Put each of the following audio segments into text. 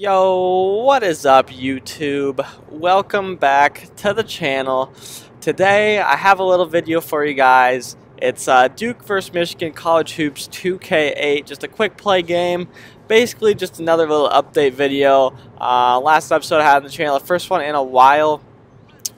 Yo, what is up, YouTube? Welcome back to the channel. Today I have a little video for you guys. It's Duke versus Michigan College Hoops 2K8, just a quick play game. Basically just another little update video. Last episode I had on the channel, the first one in a while,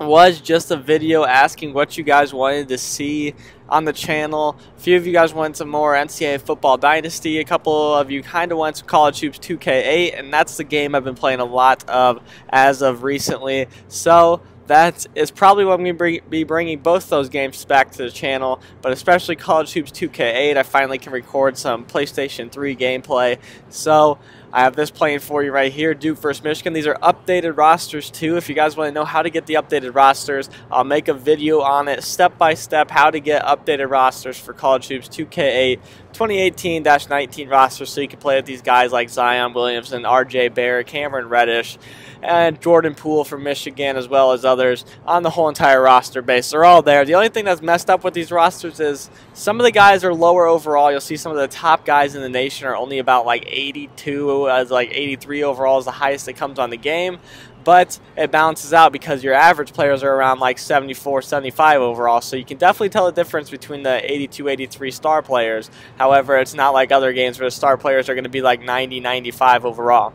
was just a video asking what you guys wanted to see on the channel. A few of you guys want some more NCAA Football Dynasty. A couple of you kind of want some College Hoops 2K8, and that's the game I've been playing a lot of as of recently. So that is probably when I'm going to be bringing both those games back to the channel, but especially College Hoops 2K8. I finally can record some PlayStation 3 gameplay. So I have this playing for you right here, Duke versus Michigan. These are updated rosters too. If you guys want to know how to get the updated rosters, I'll make a video on it step by step, how to get updated rosters for College Hoops 2K8 2018-19 rosters, so you can play with these guys like Zion Williamson, RJ Barrett, Cameron Reddish, and Jordan Poole from Michigan, as well as others on the whole entire roster base. They're all there. The only thing that's messed up with these rosters is some of the guys are lower overall. You'll see some of the top guys in the nation are only about like 82. As like 83 overall is the highest that comes on the game, but it balances out because your average players are around like 74, 75 overall, so you can definitely tell the difference between the 82, 83 star players. However, it's not like other games where the star players are going to be like 90, 95 overall.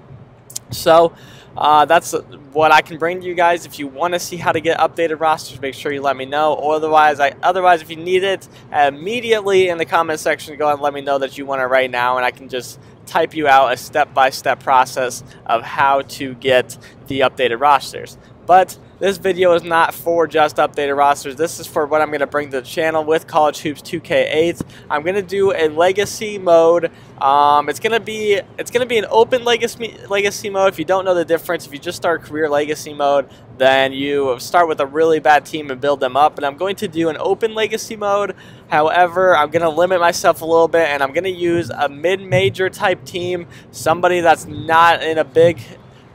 So that's what I can bring to you guys. If you want to see how to get updated rosters, make sure you let me know. Otherwise, if you need it, immediately in the comment section, go ahead and let me know that you want it right now, and I can just type you out a step-by-step process of how to get the updated rosters. But this video is not for just updated rosters. This is for what I'm going to bring to the channel with College Hoops 2K8. I'm going to do a legacy mode. It's going to be an open legacy mode. If you don't know the difference, if you just start career legacy mode, then you start with a really bad team and build them up. And I'm going to do an open legacy mode. However, I'm going to limit myself a little bit, and I'm going to use a mid-major type team, somebody that's not in a big.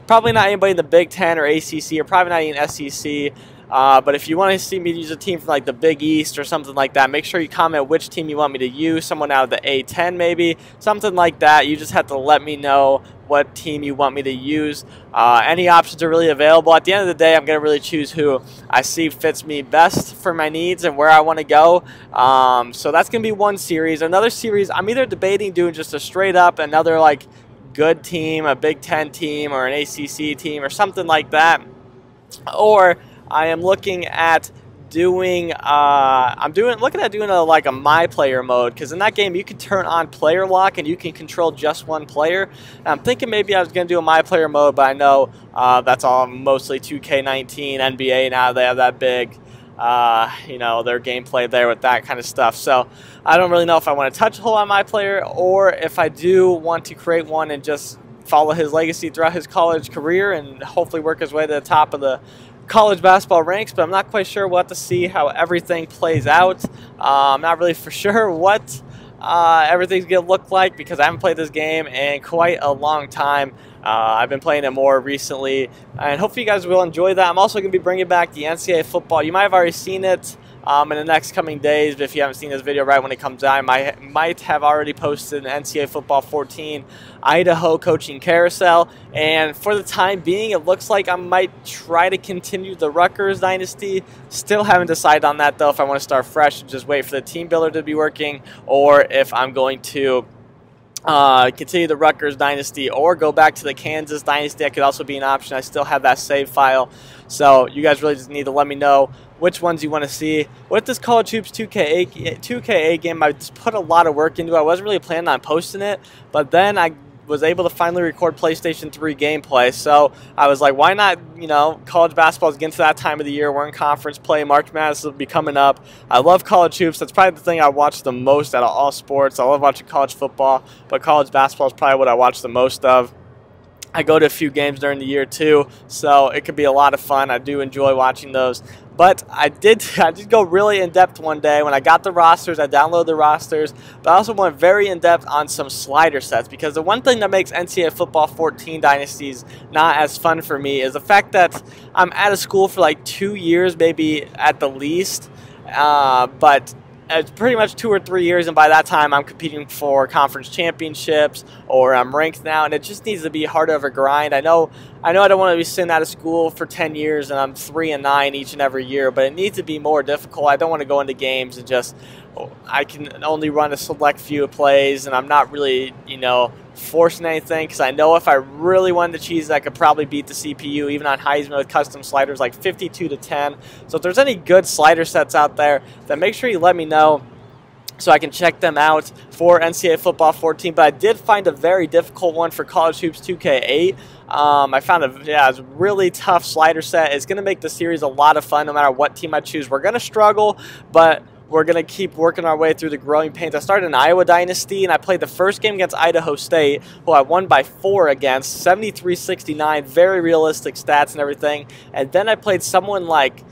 Probably not anybody in the Big Ten or ACC, or probably not even SEC. But if you want to see me use a team from like the Big East or something like that, make sure you comment which team you want me to use. Someone out of the A-10 maybe, something like that. You just have to let me know what team you want me to use. Any options are really available. At the end of the day, I'm going to really choose who I see fits me best for my needs and where I want to go. So that's going to be one series. Another series, I'm either debating doing just a straight up, another like good team, a Big Ten team or an ACC team or something like that, or I am looking at doing like a my player mode, because in that game you can turn on player lock and you can control just one player. And I'm thinking maybe I was going to do a my player mode, but I know that's all mostly 2K19 NBA now. They have that big you know, their gameplay there with that kind of stuff. So I don't really know if I want to touch a whole on my player, or if I do want to create one and just follow his legacy throughout his college career and hopefully work his way to the top of the college basketball ranks. But I'm not quite sure. We'll have to see how everything plays out. I'm not really for sure what everything's going to look like, because I haven't played this game in quite a long time. I've been playing it more recently, and hopefully you guys will enjoy that. I'm also going to be bringing back the NCAA football. You might have already seen it in the next coming days, but if you haven't seen this video right when it comes out, I might have already posted an NCAA football 14 Idaho coaching carousel. And for the time being, it looks like I might try to continue the Rutgers dynasty. Still haven't decided on that, though, if I want to start fresh and just wait for the team builder to be working, or if I'm going to continue the Rutgers dynasty or go back to the Kansas dynasty. That could also be an option. I still have that save file, so you guys really just need to let me know which ones you want to see. With this College Hoops 2K8 game, I just put a lot of work into it. I wasn't really planning on posting it, but then I was able to finally record PlayStation 3 gameplay, so I was like, why not? You know, college basketball is getting to that time of the year. We're in conference play. March Madness will be coming up. I love College Hoops. That's probably the thing I watch the most out of all sports. I love watching college football, but college basketball is probably what I watch the most of. I go to a few games during the year too, so it could be a lot of fun. I do enjoy watching those. But I did go really in-depth one day. When I got the rosters, I downloaded the rosters, but I also went very in-depth on some slider sets, because the one thing that makes NCAA Football 14 dynasties not as fun for me is the fact that I'm out of school for like 2 years, maybe at the least, but pretty much 2 or 3 years, and by that time I'm competing for conference championships or I'm ranked now, and it just needs to be harder of a grind. I know I don't want to be sitting out of school for 10 years and I'm 3-9 each and every year, but it needs to be more difficult. I don't want to go into games and just, I can only run a select few plays and I'm not really, you know, forcing anything, because I know if I really wanted to cheese, I could probably beat the CPU even on Heisman with custom sliders like 52-10. So if there's any good slider sets out there, then make sure you let me know so I can check them out for NCAA Football 14. But I did find a very difficult one for College Hoops 2K8. I found it's a really tough slider set. It's going to make the series a lot of fun no matter what team I choose. We're going to struggle, but we're going to keep working our way through the growing pains. I started an Iowa dynasty, and I played the first game against Idaho State, who I won by 4 against, 73-69, very realistic stats and everything. And then I played someone like,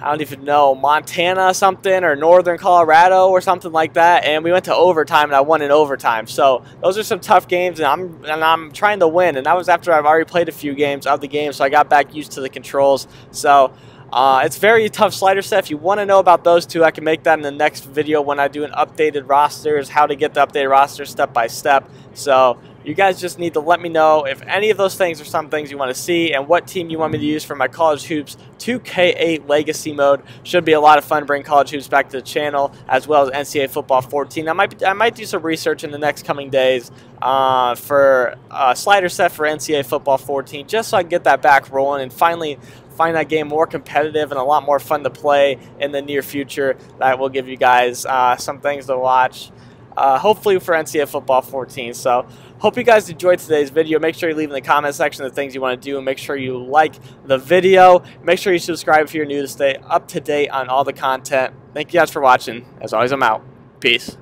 I don't even know, Montana something, or Northern Colorado or something like that, and we went to overtime, and I won in overtime. So those are some tough games, and I'm trying to win. And that was after I've already played a few games of the game, so I got back used to the controls. So it's very tough slider set. If you want to know about those two, I can make that in the next video when I do an updated roster, is how to get the updated roster step by step. So you guys just need to let me know if any of those things are some things you want to see and what team you want me to use for my College Hoops 2K8 Legacy Mode. Should be a lot of fun to bring College Hoops back to the channel, as well as NCAA Football 14. I might do some research in the next coming days for a slider set for NCAA Football 14, just so I can get that back rolling and finally find that game more competitive and a lot more fun to play in the near future. That will give you guys some things to watch, hopefully for NCAA Football 14. So hope you guys enjoyed today's video. Make sure you leave in the comment section the things you want to do, and make sure you like the video. Make sure you subscribe if you're new to stay up to date on all the content. Thank you guys for watching. As always, I'm out. Peace.